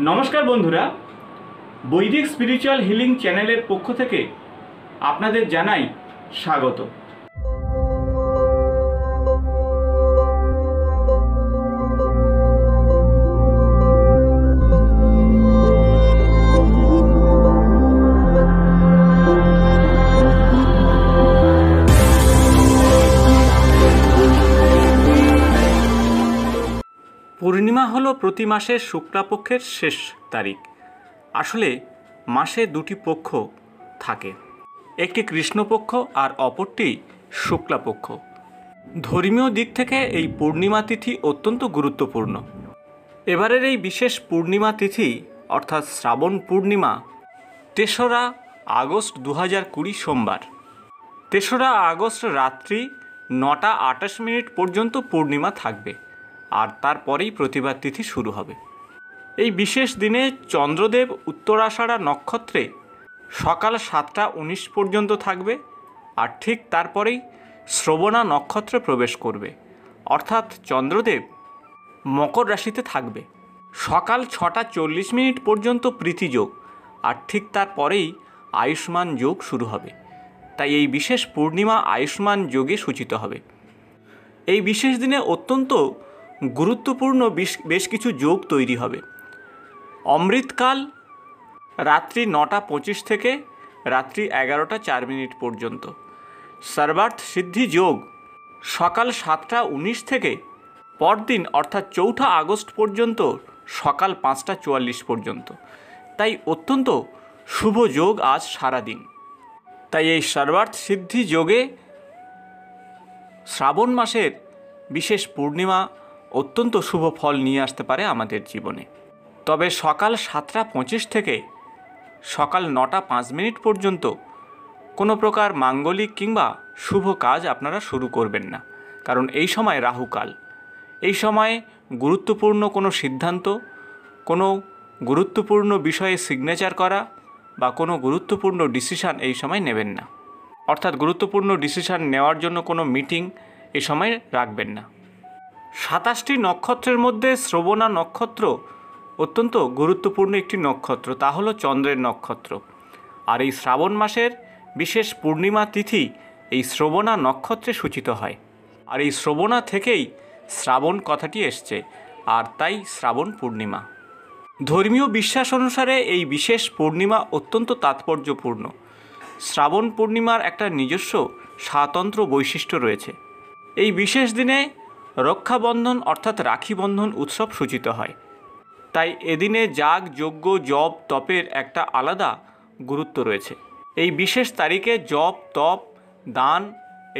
नमस्कार बंधुरा वैदिक स्पिरिचुअल हिलिंग चैनलेर पक्ष थेके आपनादेर जानाई स्वागत। पूर्णिमा हलो प्रति मासेर शुक्लापक्षेर शेष तारीख। आसले मासे दुटी पक्ष थाके, एकटी कृष्णपक्ष और अपरटी शुक्लापक्ष। धर्मीय दिक थेके एई पूर्णिमा तिथि अत्यंत गुरुत्वपूर्ण। एबारेर एई विशेष पूर्णिमा तिथि अर्थात श्रावण पूर्णिमा 3रा আগস্ট 2020 सोमवार। 3रा আগস্ট रात्रि 9টা 28 মিনিট पर्यन्त पूर्णिमा थाकबे और तारपरेई प्रतिभा तिथि शुरू होबे। एई विशेष दिने चंद्रदेव उत्तराषाढ़ा नक्षत्रे सकाल 7टा 19 पर्यन्त थाकबे और ठीक तारपरेई श्रवणा नक्षत्रे प्रवेश करबे, अर्थात चंद्रदेव मकर राशिते थाकबे सकाल 6टा 40 मिनिट पर्यन्त प्रीति योग और ठीक तारपरेई आयुष्मान योग शुरू होबे। ताई एई विशेष पूर्णिमा आयुष्मान योगे सूचित होबे। एई विशेष दिने अत्यंत गुरुत्वपूर्ण बेश किछु योग तैरी होबे। अमृतकाल रात्रि 9टा 25 थेके रात्रि 11टा 4 मिनिट पर्यन्त। सर्वार्थ सिद्धि योग सकाल 7टा 19 थेके परदिन अर्थात 4टा আগস্ট पर्यन्त सकाल 5टा 44 पर्यन्त। ताई अत्यंत शुभ योग आज सारा दिन। ताई एई सर्वार्थ सिद्धि योगे श्रावण मासेर विशेष पूर्णिमा अत्यंत शुभ फल निये आसते पारे आमादेर जीवने। तबे सकाल 7टा 25 थेके सकाल 9टा 5 मिनिट पर्यन्त कोनो प्रकार मांगलिक किंबा शुभ काज आपनारा शुरू करबेन ना, कारण एई समय राहुकाल। एई समय गुरुत्वपूर्ण कोनो सिद्धांत, कोनो गुरुत्वपूर्ण विषये सिग्नेचार करा बा कोनो गुरुत्वपूर्ण डिसिशन एई समय नेबेन ना, अर्थात गुरुत्वपूर्ण डिसिशन नेওয়ার জন্য কোনো মিটিং एई समय राखबेन ना। 27टी नक्षत्रेर मध्य श्रवणा नक्षत्र अत्यंत गुरुत्वपूर्ण एक नक्षत्र, ता हलो चंद्रेर नक्षत्र। और ये श्रावण मासेर विशेष पूर्णिमा तिथि ये श्रवणा नक्षत्रे सूचित है और ये श्रवणा थेकेई श्रावण कथाटी एसेछे और ताई श्रावण पूर्णिमा। धर्मीय विश्वास अनुसारे ये विशेष पूर्णिमा अत्यंत तात्पर्यपूर्ण। श्रावण पूर्णिमार एकटा निजस्व स्वतंत्र वैशिष्ट्य रयेछे। ये विशेष दिने रक्षा बंधन अर्थात राखी बंधन उत्सव सूचित है। ताई एदिने जाग यज्ञ जप तपेर एक आलादा गुरुत्व रयेछे। एई विशेष तारीखे जप तप दान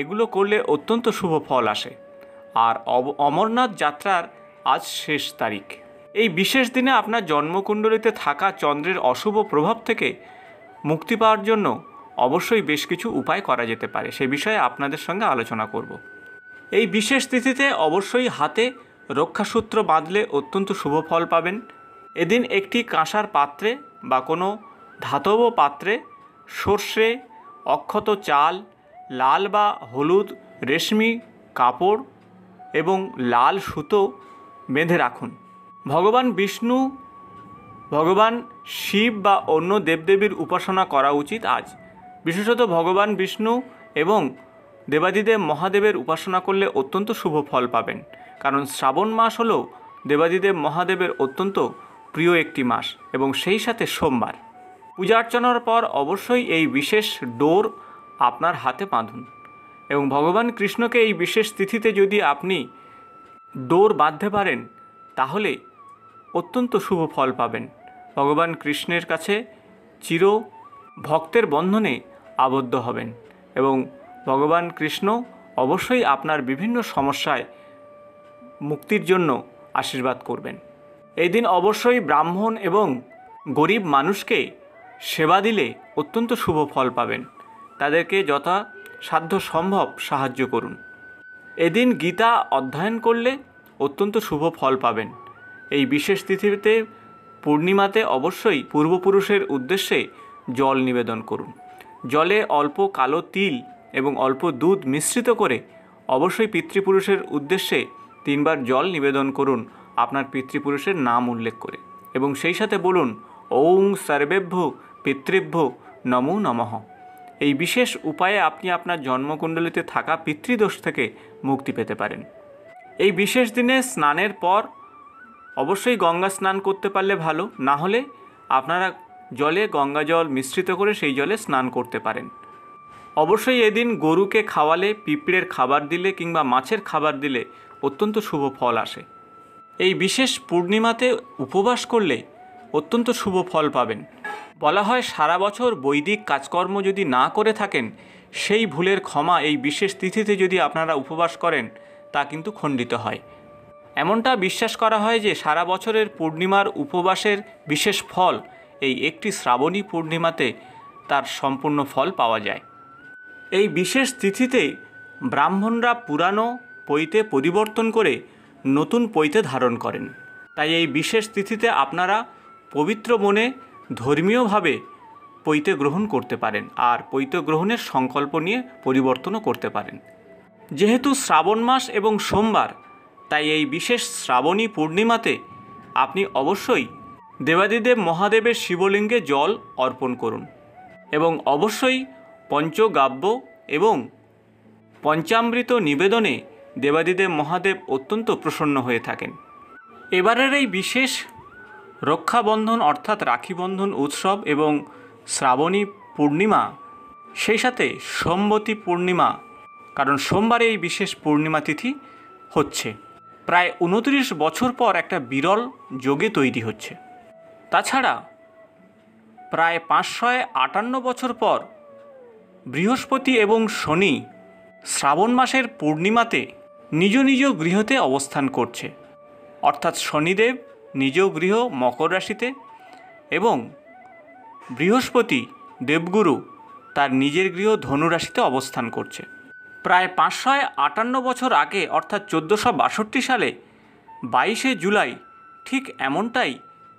एगुलो करले अत्यंत शुभ फल आसे। और अमरनाथ यात्रार आज शेष तारीख। एई विशेष दिने आपनार जन्मकुंडलीते थाका चंद्रेर अशुभ प्रभाव थेके मुक्ति पाओयार जोन्नो अवश्यई बेश किछु उपाय करा जेते पारे, सेई विषये आपनादेर संगे आलोचना करब। এই বিশেষ তিথিতে অবশ্যই হাতে রক্ষাসূত্র বাঁধলে অত্যন্ত শুভ ফল পাবেন। এদিন একটি কাঁসার পাত্রে বা কোনো ধাতব পাত্রে সর্ষে, অক্ষত চাল, লাল বা হলুদ রেশমি কাপড় এবং লাল সুতো বেঁধে রাখুন। ভগবান বিষ্ণু, ভগবান শিব বা অন্য দেবদেবীর উপাসনা করা উচিত আজ। বিশেষত ভগবান বিষ্ণু এবং देवादिदेव महादेवेर उपासना करले अत्यंत शुभ फल पाबेन, कारण श्रावण मास हलो देवादिदेव महादेवेर अत्यंत प्रिय एकटी मास एबं सेई साथे सोमवार। पूजा अर्चनार पर अवश्यई एई विशेष डोर आपनार हाथे बांधुन एबं भगवान कृष्णके एई विशेष तिथिते यदि आपनि डोर बांधते पारेन ताहले अत्यंत शुभ फल पाबेन। भगवान कृष्णेर काछे चिर भक्तेर बंधने आबद्ध हबेन एबं भगवान कृष्ण अवश्य आपनार विभिन्न समस्याय मुक्तिर जन्य आशीर्वाद करबेन। एई दिन अवश्य ब्राह्मण एवं गरीब मानुषके सेवा दिले अत्यंत शुभ फल पाबेन। तादेरके यथा साध्य सम्भव साहाज्य करुन। एई दिन गीता अध्ययन करले अत्यंत शुभ फल पाबेन। एई विशेष तिथिते पूर्णिमाते अवश्य पूर्वपुरुषेर उद्देश्ये जल निवेदन करुन। जले अल्प कालो तिल एवं अल्प दूध मिश्रित करे अवश्य पितृपुरुषेर उद्देश्ये 3 बार जल निवेदन करुन, आपनार पितृपुरुषेर नाम उल्लेख करे। एवं सेई साथे बोलुन ओं सर्वेभ्यो पितृभ्यो नमो नमः। এই বিশেষ উপায়ে আপনি আপনার জন্মকুণ্ডলিতে থাকা পিতৃদোষ থেকে মুক্তি পেতে পারেন। এই বিশেষ দিনে স্নানের পর অবশ্যই গঙ্গা স্নান করতে পারলে ভালো, না হলে আপনারা জলে গঙ্গা জল মিশ্রিত করে সেই জলে স্নান করতে পারেন। অবশ্যই এদিন গরুকে খাওয়ালে, পিঁপড়ের খাবার দিলে কিংবা মাছের খাবার দিলে অত্যন্ত শুভ ফল আসে। এই বিশেষ পূর্ণিমাতে উপবাস করলে অত্যন্ত শুভ ফল পাবেন। বলা হয় সারা বছর বৈদিক কাজকর্ম যদি না করে থাকেন, সেই ভুলের ক্ষমা এই বিশেষ তিথিতে যদি আপনারা উপবাস করেন তা কিন্তু খণ্ডিত হয়। এমনটা বিশ্বাস করা হয় যে সারা বছরের পূর্ণিমার উপবাসের বিশেষ ফল এই একটি শ্রাবণী পূর্ণিমাতে তার সম্পূর্ণ ফল পাওয়া যায়। এই বিশেষ তিথিতে ব্রাহ্মণরা পুরানো পৈতে পরিবর্তন করে নতুন পৈতে ধারণ করেন। তাই এই বিশেষ তিথিতে আপনারা পবিত্র মনে ধর্মীয়ভাবে পৈতে গ্রহণ করতে পারেন, আর পৈতে গ্রহণের সংকল্প নিয়ে পরিবর্তনও করতে পারেন। যেহেতু শ্রাবণ মাস এবং সোমবার, তাই এই বিশেষ শ্রাবণী পূর্ণিমাতে আপনি অবশ্যই দেবাদিদেব মহাদেবের শিবলিঙ্গে জল অর্পণ করুন এবং অবশ্যই পঞ্চগাব্য এবং পঞ্চামৃত নিবেদনে দেবাদিদেব মহাদেব অত্যন্ত প্রসন্ন হয়ে থাকেন। এবারের এই বিশেষ রক্ষাবন্ধন অর্থাৎ রাখি বন্ধন উৎসব এবং শ্রাবণী পূর্ণিমা, সেই সাথে সোমবতী পূর্ণিমা, কারণ সোমবারে এই বিশেষ পূর্ণিমা তিথি হচ্ছে, প্রায় ২৯ বছর পর একটা বিরল যোগে তৈরি হচ্ছে। তাছাড়া প্রায় ৫৫৮ বছর পর বৃহস্পতি এবং শনি শ্রাবণ মাসের পূর্ণিমাতে নিজ নিজ গৃহতে অবস্থান করছে, অর্থাৎ শনিদেব নিজ গৃহ মকর রাশিতে এবং বৃহস্পতি দেবগুরু তার নিজের গৃহ ধনুরাশিতে অবস্থান করছে। প্রায় ৫৫৮ বছর আগে অর্থাৎ ১৪৬২ সালে ২২শে জুলাই ঠিক এমনটাই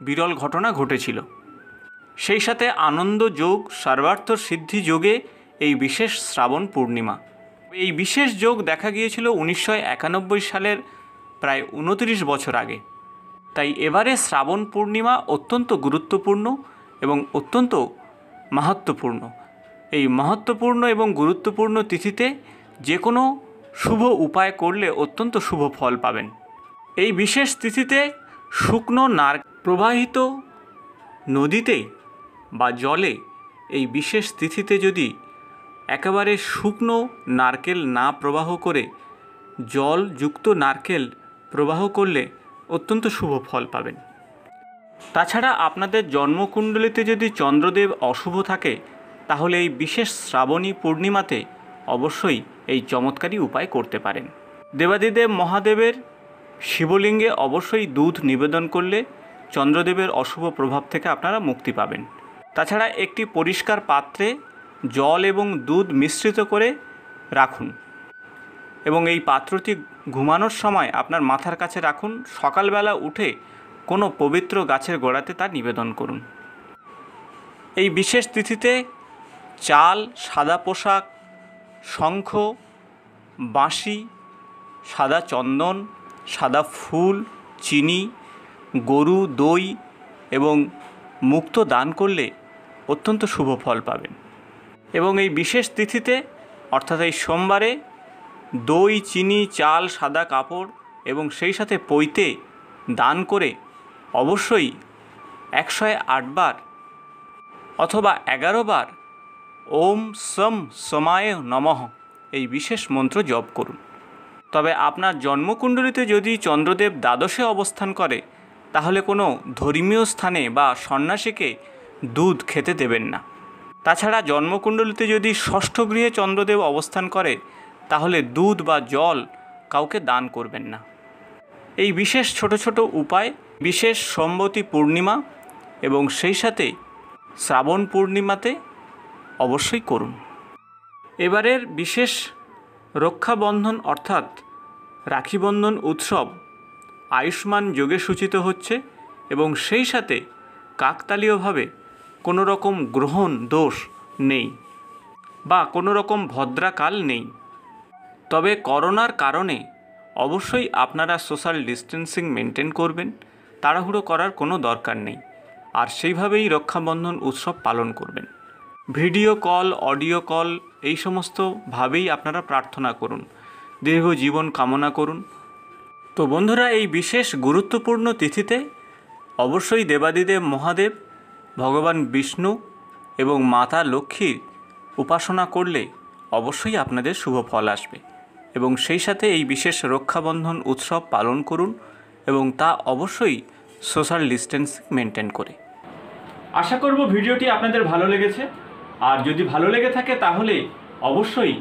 বিরল ঘটনা ঘটেছিল। সেই সাথে আনন্দ যোগ, সর্বার্থ সিদ্ধি যোগে এই বিশেষ শ্রাবণ পূর্ণিমা, এই বিশেষ যোগ দেখা গিয়েছিল ১৯৯১ সালের প্রায় ২৯ বছর আগে। তাই এবারে শ্রাবণ পূর্ণিমা অত্যন্ত গুরুত্বপূর্ণ এবং অত্যন্ত মাহাত্ম্যপূর্ণ। এই মাহাত্ম্যপূর্ণ এবং গুরুত্বপূর্ণ তিথিতে যে কোনো শুভ উপায় করলে অত্যন্ত শুভ ফল পাবেন। এই বিশেষ তিথিতে শুকনো প্রবাহিত নদীতে বা জলে এই বিশেষ তিথিতে যদি একেবারে শুকনো নারকেল না প্রবাহ করে জলযুক্ত নারকেল প্রবাহ করলে অত্যন্ত শুভ ফল পাবেন। তাছাড়া আপনাদের জন্মকুণ্ডলিতে যদি চন্দ্রদেব অশুভ থাকে, তাহলে এই বিশেষ শ্রাবণী পূর্ণিমাতে অবশ্যই এই চমৎকারী উপায় করতে পারেন। দেবাদিদেব মহাদেবের শিবলিঙ্গে অবশ্যই দুধ নিবেদন করলে চন্দ্রদেবের অশুভ প্রভাব থেকে আপনারা মুক্তি পাবেন। তাছাড়া একটি পরিষ্কার পাত্রে জল এবং দুধ মিশ্রিত করে রাখুন এবং এই পাত্রটি ঘুমানোর সময় আপনার মাথার কাছে রাখুন। সকালবেলা উঠে কোনো পবিত্র গাছের গোড়াতে তা নিবেদন করুন। এই বিশেষ তিথিতে চাল, সাদা পোশাক, শঙ্খ, বাঁশি, সাদা চন্দন, সাদা ফুল, চিনি, গরু, দই এবং মুক্ত দান করলে অত্যন্ত শুভ ফল পাবেন। এবং এই বিশেষ তিথিতে অর্থাৎ এই সোমবারে দই, চিনি, চাল, সাদা কাপড় এবং সেই সাথে পৈতে দান করে অবশ্যই ১০৮ বার অথবা ১১ বার ওম সম সমায় নমঃ এই বিশেষ মন্ত্র জপ করুন। তবে আপনার জন্মকুণ্ডলিতে যদি চন্দ্রদেব দ্বাদশে অবস্থান করে, তাহলে কোনো ধর্মীয় স্থানে বা সন্ন্যাসীকে দুধ খেতে দেবেন না। তাছাড়া জন্মকুণ্ডলিতে যদি ষষ্ঠ গৃহে চন্দ্রদেব অবস্থান করে, তাহলে দুধ বা জল কাউকে দান করবেন না। এই বিশেষ ছোট ছোট উপায় বিশেষ সোমবতী পূর্ণিমা এবং সেই সাথে শ্রাবণ পূর্ণিমাতে অবশ্যই করুন। এবারের বিশেষ রক্ষাবন্ধন অর্থাৎ রাখিবন্ধন উৎসব আয়ুষ্মান যোগে সূচিত হচ্ছে এবং সেই সাথে কাকতালীয়ভাবে কোনো রকম গ্রহণ দোষ নেই বা কোনো রকম ভদ্রাকাল নেই। তবে করোনার কারণে অবশ্যই আপনারা সোশ্যাল ডিস্টেন্সিং মেনটেন করবেন, তাড়াহুড়ো করার কোনো দরকার নেই। আর সেইভাবেই রক্ষাবন্ধন উৎসব পালন করবেন। ভিডিও কল, অডিও কল এই সমস্তভাবেই আপনারা প্রার্থনা করুন, দীর্ঘ জীবন কামনা করুন। তো বন্ধুরা, এই বিশেষ গুরুত্বপূর্ণ তিথিতে অবশ্যই দেবাদিদেব মহাদেব, ভগবান বিষ্ণু এবং মাতা লক্ষ্মীর উপাসনা করলে অবশ্যই আপনাদের শুভ ফল আসবে। এবং সেই সাথে এই বিশেষ রক্ষাবন্ধন উৎসব পালন করুন, এবং তা অবশ্যই সোশ্যাল ডিস্টেন্সিং মেনটেন করে। আশা করব ভিডিওটি আপনাদের ভালো লেগেছে। আর যদি ভালো লেগে থাকে তাহলে অবশ্যই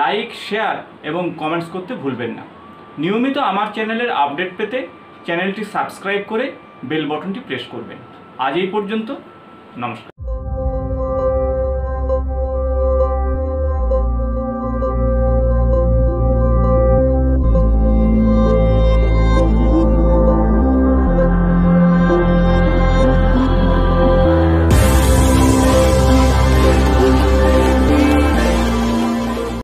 লাইক, শেয়ার এবং কমেন্টস করতে ভুলবেন না। নিয়মিত আমার চ্যানেলের আপডেট পেতে চ্যানেলটি সাবস্ক্রাইব করে বেল বটনটি প্রেস করবেন। আজ এই পর্যন্ত, নমস্কার।